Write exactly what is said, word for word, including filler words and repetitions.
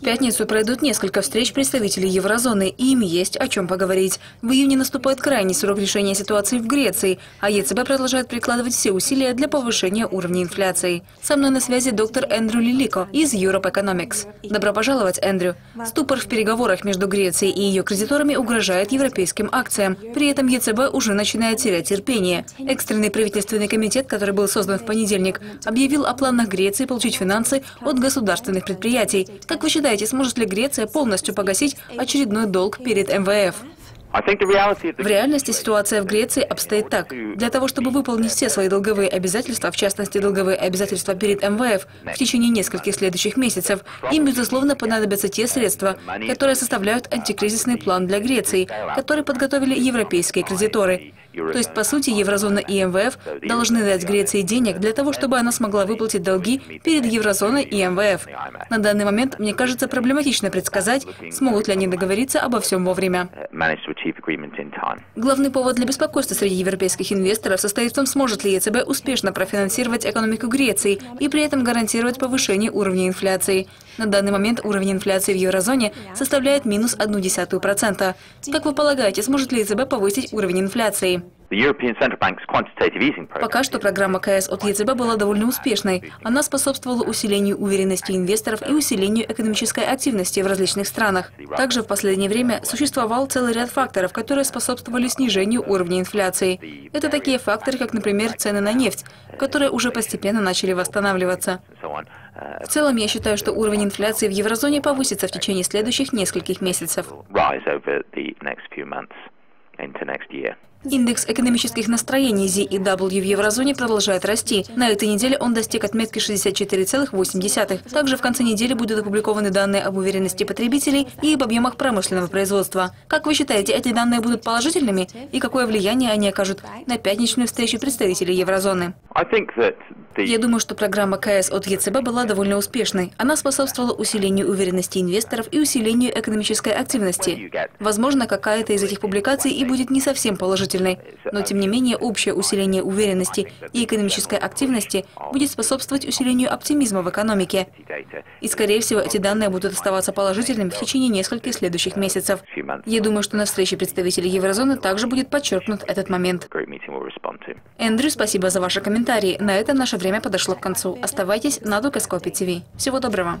В пятницу пройдут несколько встреч представителей еврозоны, и им есть о чем поговорить. В июне наступает крайний срок решения ситуации в Греции, а ЕЦБ продолжает прикладывать все усилия для повышения уровня инфляции. Со мной на связи доктор Эндрю Лилико из Europe Economics. Добро пожаловать, Эндрю. Ступор в переговорах между Грецией и ее кредиторами угрожает европейским акциям. При этом ЕЦБ уже начинает терять терпение. Экстренный правительственный комитет, который был создан в понедельник, объявил о планах Греции получить финансы от государственных предприятий. Как вы считаете, сможет ли Греция полностью погасить очередной долг перед МВФ? В реальности ситуация в Греции обстоит так. Для того, чтобы выполнить все свои долговые обязательства, в частности, долговые обязательства перед МВФ, в течение нескольких следующих месяцев, им, безусловно, понадобятся те средства, которые составляют антикризисный план для Греции, который подготовили европейские кредиторы. То есть, по сути, еврозона и МВФ должны дать Греции денег для того, чтобы она смогла выплатить долги перед еврозоной и МВФ. На данный момент, мне кажется, проблематично предсказать, смогут ли они договориться обо всем вовремя. Главный повод для беспокойства среди европейских инвесторов состоит в том, сможет ли ЕЦБ успешно профинансировать экономику Греции и при этом гарантировать повышение уровня инфляции. На данный момент уровень инфляции в еврозоне составляет минус одну десятую процента. Как вы полагаете, сможет ли ЕЦБ повысить уровень инфляции? Пока что программа КС от ЕЦБ была довольно успешной. Она способствовала усилению уверенности инвесторов и усилению экономической активности в различных странах. Также в последнее время существовал целый ряд факторов, которые способствовали снижению уровня инфляции. Это такие факторы, как, например, цены на нефть, которые уже постепенно начали восстанавливаться. В целом, я считаю, что уровень инфляции в еврозоне повысится в течение следующих нескольких месяцев. Индекс экономических настроений зет и дабл ю в еврозоне продолжает расти. На этой неделе он достиг отметки шестьдесят четыре целых восемь десятых. Также в конце недели будут опубликованы данные об уверенности потребителей и об объемах промышленного производства. Как вы считаете, эти данные будут положительными? И какое влияние они окажут на пятничную встречу представителей еврозоны? Я думаю, что программа КС от ЕЦБ была довольно успешной. Она способствовала усилению уверенности инвесторов и усилению экономической активности. Возможно, какая-то из этих публикаций и будет не совсем положительной. Но, тем не менее, общее усиление уверенности и экономической активности будет способствовать усилению оптимизма в экономике. И, скорее всего, эти данные будут оставаться положительными в течение нескольких следующих месяцев. Я думаю, что на встрече представителей еврозоны также будет подчеркнут этот момент. Эндрю, спасибо за ваши комментарии. На этом наше время подошло к концу. Оставайтесь на Dukascopy ти ви. Всего доброго.